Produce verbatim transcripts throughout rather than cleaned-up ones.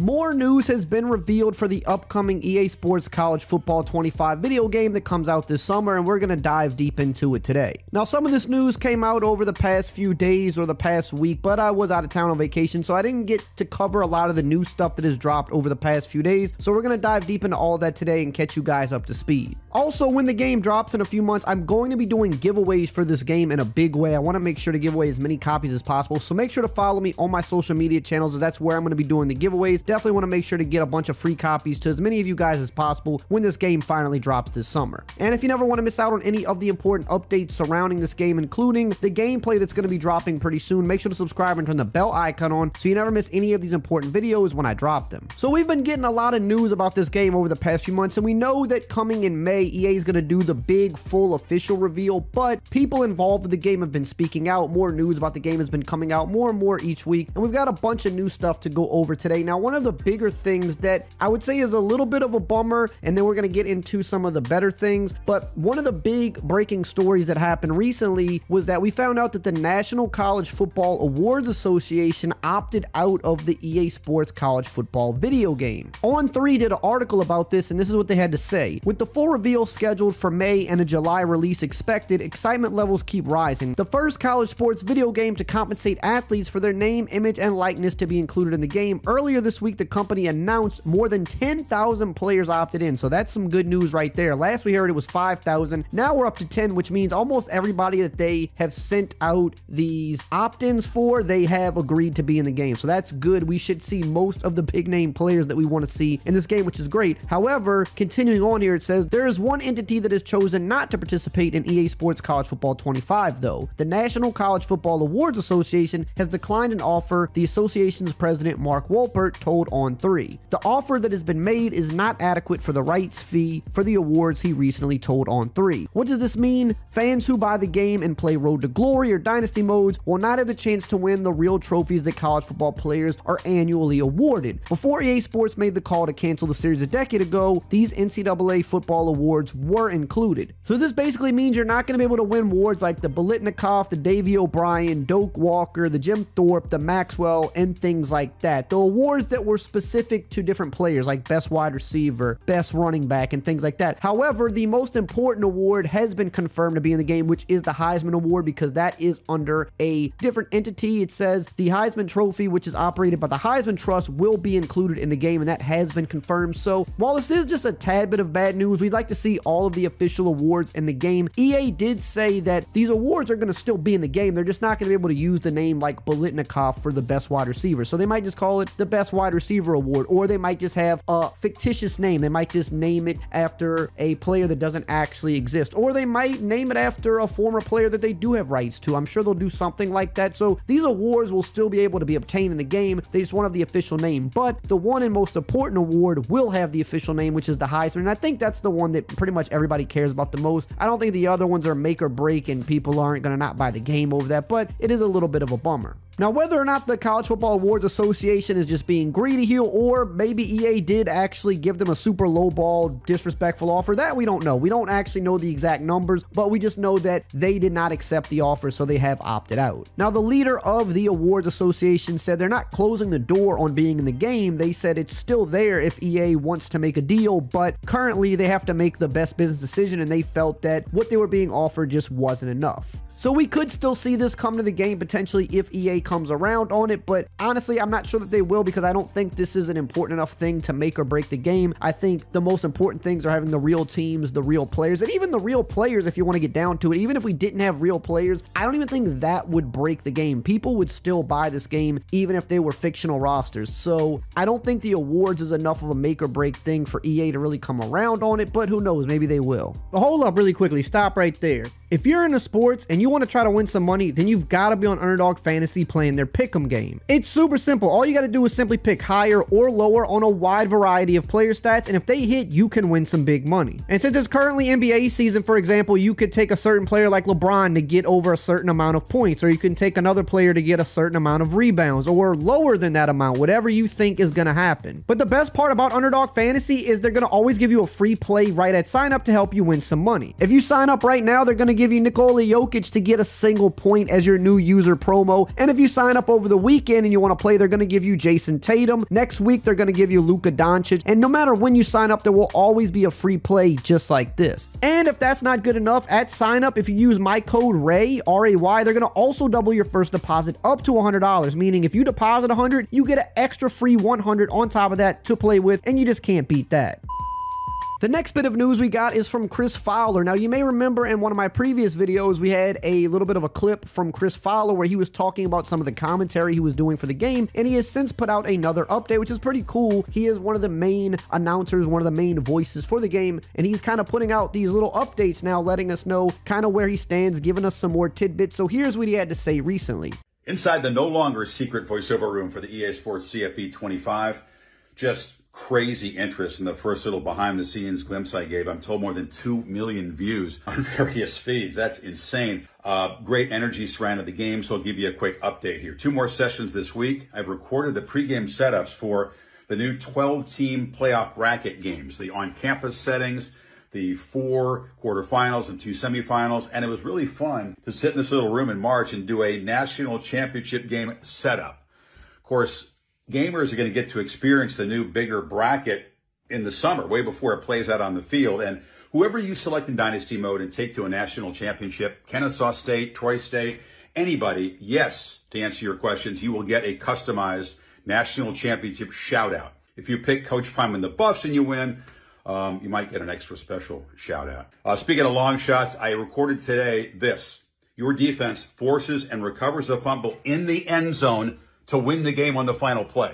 More news has been revealed for the upcoming E A Sports College Football twenty-five video game that comes out this summer, and we're going to dive deep into it today. Now, some of this news came out over the past few days or the past week, but I was out of town on vacation, so I didn't get to cover a lot of the new stuff that has dropped over the past few days, so we're going to dive deep into all that today and catch you guys up to speed. Also, when the game drops in a few months, I'm going to be doing giveaways for this game in a big way. I want to make sure to give away as many copies as possible, so make sure to follow me on my social media channels, as that's where I'm going to be doing the giveaways. Definitely want to make sure to get a bunch of free copies to as many of you guys as possible when this game finally drops this summer. And if you never want to miss out on any of the important updates surrounding this game, including the gameplay that's going to be dropping pretty soon, make sure to subscribe and turn the bell icon on so you never miss any of these important videos when I drop them. So we've been getting a lot of news about this game over the past few months, and we know that coming in May, E A is going to do the big full official reveal, but people involved with the game have been speaking out. More news about the game has been coming out more and more each week, and we've got a bunch of new stuff to go over today. Now, one of the bigger things that I would say is a little bit of a bummer, and then we're going to get into some of the better things, but one of the big breaking stories that happened recently was that we found out that the National College Football Awards Association opted out of the E A Sports College Football video game. On three did an article about this, and this is what they had to say. With the full reveal scheduled for May and a July release expected, excitement levels keep rising. The first college sports video game to compensate athletes for their name, image, and likeness to be included in the game. Earlier this week, the company announced more than ten thousand players opted in, so that's some good news right there. Last we heard it was five thousand. Now we're up to ten, which means almost everybody that they have sent out these opt-ins for, they have agreed to be in the game, so that's good. We should see most of the big name players that we want to see in this game, which is great. However, continuing on here, it says there is one entity that has chosen not to participate in E A Sports College Football twenty-five, though. The National College Football Awards Association has declined an offer, the association's president Mark Wolpert told On three. The offer that has been made is not adequate for the rights fee for the awards, he recently told On three. What does this mean? Fans who buy the game and play Road to Glory or Dynasty modes will not have the chance to win the real trophies that college football players are annually awarded. Before E A Sports made the call to cancel the series a decade ago, these N C double A football awards were included. So this basically means you're not going to be able to win awards like the Biletnikoff, the Davey O'Brien, Doak Walker, the Jim Thorpe, the Maxwell, and things like that. The awards that were were specific to different players, like best wide receiver, best running back, and things like that. However, the most important award has been confirmed to be in the game, which is the Heisman Award, because that is under a different entity. It says the Heisman Trophy, which is operated by the Heisman Trust, will be included in the game, and that has been confirmed. So while this is just a tad bit of bad news, we'd like to see all of the official awards in the game. E A did say that these awards are going to still be in the game. They're just not going to be able to use the name like Biletnikoff for the best wide receiver. So they might just call it the best wide receiver receiver award, or they might just have a fictitious name. They might just name it after a player that doesn't actually exist, or they might name it after a former player that they do have rights to. I'm sure they'll do something like that. So these awards will still be able to be obtained in the game. They just won't have the official name, but the one and most important award will have the official name, which is the Heisman, and I think that's the one that pretty much everybody cares about the most. I don't think the other ones are make or break, and people aren't going to not buy the game over that, but it is a little bit of a bummer. Now, whether or not the College Football Awards Association is just being greedy here, or maybe E A did actually give them a super lowball, disrespectful offer, that we don't know. We don't actually know the exact numbers, but we just know that they did not accept the offer, so they have opted out. Now, the leader of the Awards Association said they're not closing the door on being in the game. They said it's still there if E A wants to make a deal, but currently they have to make the best business decision, and they felt that what they were being offered just wasn't enough. So we could still see this come to the game potentially if E A comes around on it, but honestly, I'm not sure that they will, because I don't think this is an important enough thing to make or break the game. I think the most important things are having the real teams, the real players, and even the real players, if you want to get down to it. Even if we didn't have real players, I don't even think that would break the game. People would still buy this game even if they were fictional rosters. So I don't think the awards is enough of a make or break thing for E A to really come around on it, but who knows, maybe they will. But hold up really quickly, stop right there. If you're into sports and you want to try to win some money, then you've got to be on Underdog Fantasy playing their pick'em game. It's super simple. All you got to do is simply pick higher or lower on a wide variety of player stats, and if they hit, you can win some big money. And since it's currently N B A season, for example, you could take a certain player like LeBron to get over a certain amount of points, or you can take another player to get a certain amount of rebounds, or lower than that amount, whatever you think is going to happen. But the best part about Underdog Fantasy is they're going to always give you a free play right at sign up to help you win some money. If you sign up right now, they're going to give you Nikola Jokic to get a single point as your new user promo. And if you sign up over the weekend and you want to play, they're going to give you Jason Tatum. Next week, they're going to give you Luka Doncic. And no matter when you sign up, there will always be a free play just like this. And if that's not good enough, at sign up, if you use my code RAY, R A Y, they're going to also double your first deposit up to one hundred dollars, meaning if you deposit one hundred dollars, you get an extra free one hundred dollars on top of that to play with, and you just can't beat that. The next bit of news we got is from Chris Fowler. Now, you may remember in one of my previous videos, we had a little bit of a clip from Chris Fowler where he was talking about some of the commentary he was doing for the game, and he has since put out another update, which is pretty cool. He is one of the main announcers, one of the main voices for the game, and he's kind of putting out these little updates now, letting us know kind of where he stands, giving us some more tidbits. So here's what he had to say recently. Inside the no longer secret voiceover room for the E A Sports C F B twenty-five, just crazy interest in the first little behind-the-scenes glimpse I gave. I'm told more than two million views on various feeds. That's insane. Uh, great energy surrounded the game, so I'll give you a quick update here. Two more sessions this week. I've recorded the pregame setups for the new twelve-team playoff bracket games, the on-campus settings, the four quarterfinals and two semifinals, and it was really fun to sit in this little room in March and do a national championship game setup. Of course, gamers are going to get to experience the new bigger bracket in the summer, way before it plays out on the field. And whoever you select in Dynasty Mode and take to a national championship, Kennesaw State, Troy State, anybody, yes, to answer your questions, you will get a customized national championship shout-out. If you pick Coach Prime and the Buffs and you win, um, you might get an extra special shout-out. Uh, speaking of long shots, I recorded today this. Your defense forces and recovers a fumble in the end zone to win the game on the final play.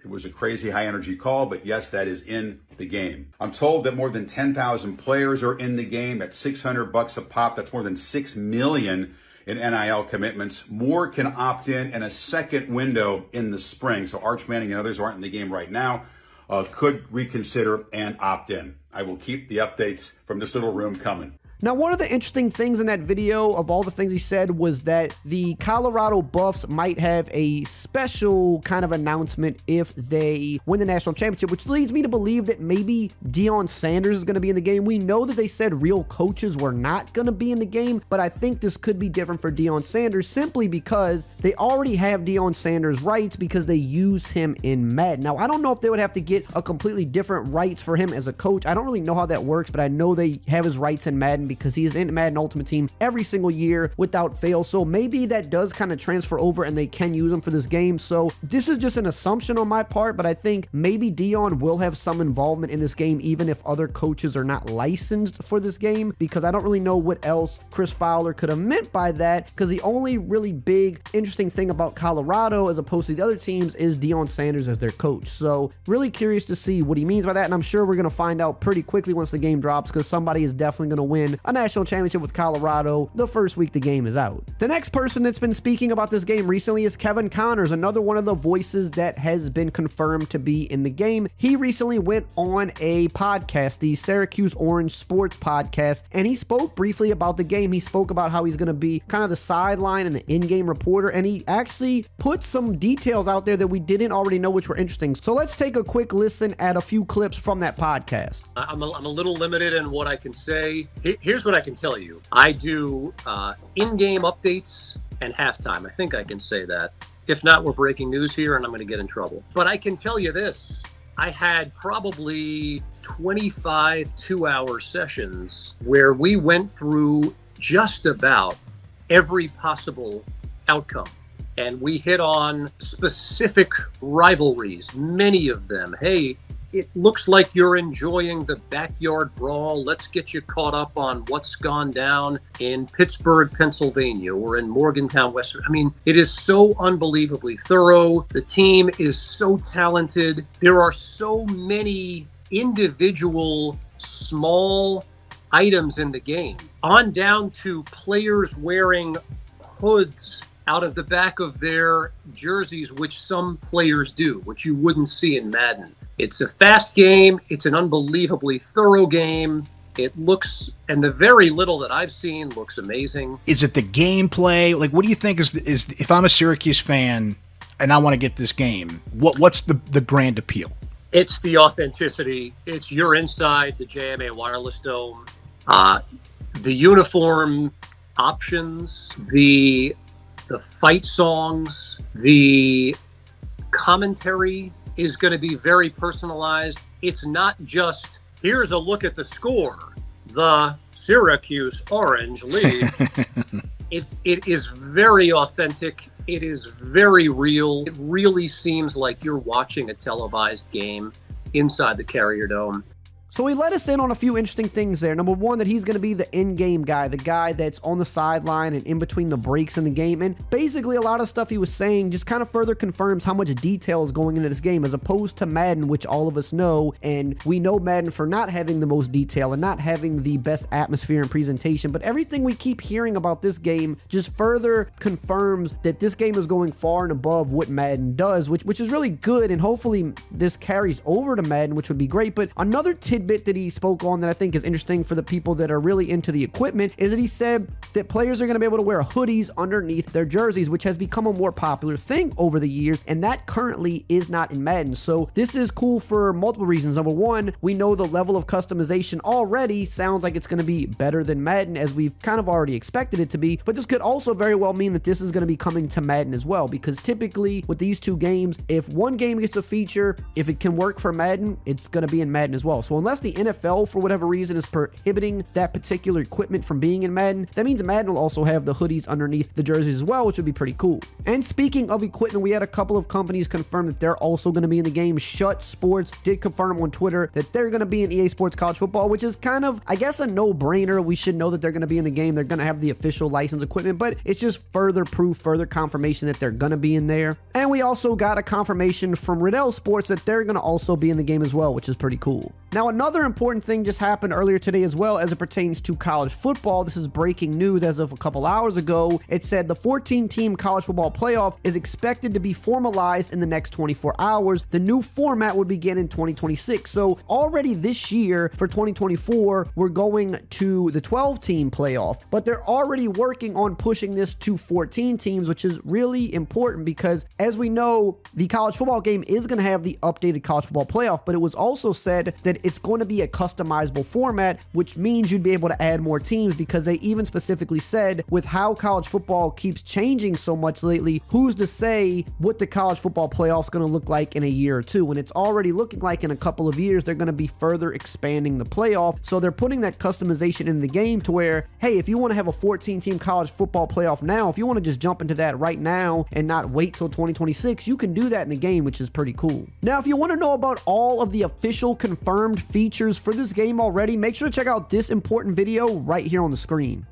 It was a crazy high-energy call, but yes, that is in the game. I'm told that more than ten thousand players are in the game at six hundred bucks a pop. That's more than six million in N I L commitments. More can opt in in a second window in the spring, so Arch Manning and others who aren't in the game right now uh, could reconsider and opt in. I will keep the updates from this little room coming. Now, one of the interesting things in that video of all the things he said was that the Colorado Buffs might have a special kind of announcement if they win the national championship, which leads me to believe that maybe Deion Sanders is going to be in the game. We know that they said real coaches were not going to be in the game, but I think this could be different for Deion Sanders simply because they already have Deion Sanders' rights because they use him in Madden. Now, I don't know if they would have to get a completely different rights for him as a coach. I don't really know how that works, but I know they have his rights in Madden because he is in Madden Ultimate Team every single year without fail. So maybe that does kind of transfer over and they can use him for this game. So this is just an assumption on my part, but I think maybe Deion will have some involvement in this game, even if other coaches are not licensed for this game, because I don't really know what else Chris Fowler could have meant by that, because the only really big interesting thing about Colorado as opposed to the other teams is Deion Sanders as their coach. So really curious to see what he means by that. And I'm sure we're going to find out pretty quickly once the game drops, because somebody is definitely going to win a national championship with Colorado the first week the game is out. The next person that's been speaking about this game recently is Kevin Connors, another one of the voices that has been confirmed to be in the game. He recently went on a podcast, the Syracuse Orange Sports Podcast, and he spoke briefly about the game. He spoke about how he's going to be kind of the sideline and the in-game reporter, and he actually put some details out there that we didn't already know, which were interesting. So let's take a quick listen at a few clips from that podcast. I'm a, I'm a little limited in what I can say. It, Here's what I can tell you. I do uh, in-game updates and halftime. I think I can say that. If not, we're breaking news here and I'm going to get in trouble. But I can tell you this. I had probably twenty-five two-hour sessions where we went through just about every possible outcome. And we hit on specific rivalries, many of them. Hey, it looks like you're enjoying the backyard brawl. Let's get you caught up on what's gone down in Pittsburgh, Pennsylvania, or in Morgantown, West. I mean, it is so unbelievably thorough. The team is so talented. There are so many individual small items in the game, on down to players wearing hoods out of the back of their jerseys, which some players do, which you wouldn't see in Madden. It's a fast game. It's an unbelievably thorough game. It looks, and the very little that I've seen looks amazing. Is it the gameplay? Like, what do you think is, is if I'm a Syracuse fan and I want to get this game, what what's the, the grand appeal? It's the authenticity. It's you're inside the J M A Wireless Dome. Uh, the uniform options, the the fight songs, the commentary is going to be very personalized. It's not just, here's a look at the score, the Syracuse Orange lead. it it is very authentic. It is very real. It really seems like you're watching a televised game inside the Carrier Dome. So he let us in on a few interesting things there. Number one, that he's going to be the in-game guy, the guy that's on the sideline and in between the breaks in the game. And basically a lot of stuff he was saying just kind of further confirms how much detail is going into this game as opposed to Madden, which all of us know. And we know Madden for not having the most detail and not having the best atmosphere and presentation. But everything we keep hearing about this game just further confirms that this game is going far and above what Madden does, which, which is really good. And hopefully this carries over to Madden, which would be great. But another tidbit bit that he spoke on that I think is interesting for the people that are really into the equipment is that he said that players are going to be able to wear hoodies underneath their jerseys, which has become a more popular thing over the years, and that currently is not in Madden. So this is cool for multiple reasons. Number one, we know the level of customization already sounds like it's going to be better than Madden, as we've kind of already expected it to be, but this could also very well mean that this is going to be coming to Madden as well, because typically with these two games, if one game gets a feature, if it can work for Madden, it's going to be in Madden as well. So unless Unless the N F L, for whatever reason, is prohibiting that particular equipment from being in Madden, that means Madden will also have the hoodies underneath the jerseys as well, which would be pretty cool. And speaking of equipment, we had a couple of companies confirm that they're also going to be in the game. Shut Sports did confirm on Twitter that they're going to be in E A Sports College Football, which is kind of, I guess, a no-brainer. We should know that they're going to be in the game. They're going to have the official license equipment, but it's just further proof, further confirmation that they're going to be in there. And we also got a confirmation from Riddell Sports that they're going to also be in the game as well, which is pretty cool. Now, another important thing just happened earlier today as well as it pertains to college football. This is breaking news as of a couple hours ago. It said the fourteen team college football playoff is expected to be formalized in the next twenty-four hours. The new format would begin in twenty twenty-six. So already this year for twenty twenty-four, we're going to the twelve team playoff, but they're already working on pushing this to fourteen teams, which is really important because, as we know, the college football game is going to have the updated college football playoff, but it was also said that it's going to be a customizable format, which means you'd be able to add more teams, because they even specifically said, with how college football keeps changing so much lately, who's to say what the college football playoff's going to look like in a year or two? When it's already looking like in a couple of years, they're going to be further expanding the playoff. So they're putting that customization in the game to where, hey, if you want to have a fourteen team college football playoff now, if you want to just jump into that right now and not wait till twenty twenty-six, you can do that in the game, which is pretty cool. Now, if you want to know about all of the official confirmed features for this game already, make sure to check out this important video right here on the screen.